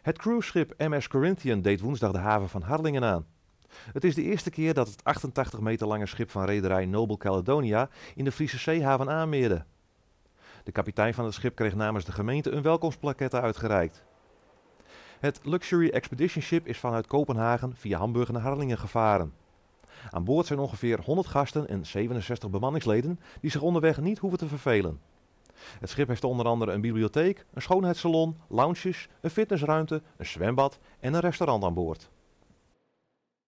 Het cruiseschip MS Corinthian deed woensdag de haven van Harlingen aan. Het is de eerste keer dat het 88 meter lange schip van rederij Noble Caledonia in de Friese zeehaven aanmeerde. De kapitein van het schip kreeg namens de gemeente een welkomstplaquette uitgereikt. Het Luxury Expedition Ship is vanuit Kopenhagen via Hamburg naar Harlingen gevaren. Aan boord zijn ongeveer 100 gasten en 67 bemanningsleden die zich onderweg niet hoeven te vervelen. Het schip heeft onder andere een bibliotheek, een schoonheidssalon, lounges, een fitnessruimte, een zwembad en een restaurant aan boord.